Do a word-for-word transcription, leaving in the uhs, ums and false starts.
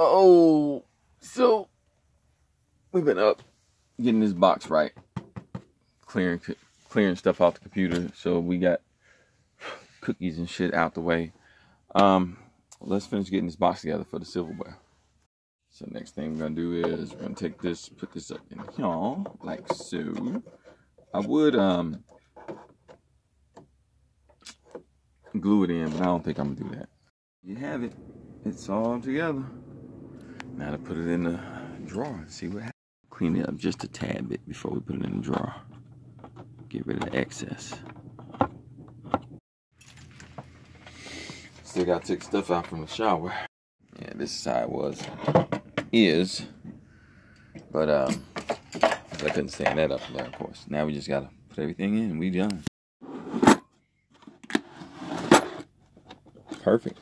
Oh, so we've been up getting this box right, clearing clearing stuff off the computer. So we got cookies and shit out the way. Um, let's finish getting this box together for the silverware. So next thing we're gonna do is we're gonna take this, put this up in here like so. I would um glue it in, but I don't think I'm gonna do that. You have it. It's all together. Now to put it in the drawer and see what happens. Clean it up just a tad bit before we put it in the drawer. Get rid of the excess. Still gotta take stuff out from the shower. Yeah, this side was, is, but um, I couldn't stand that up there, of course. Now we just gotta put everything in and we done. Perfect.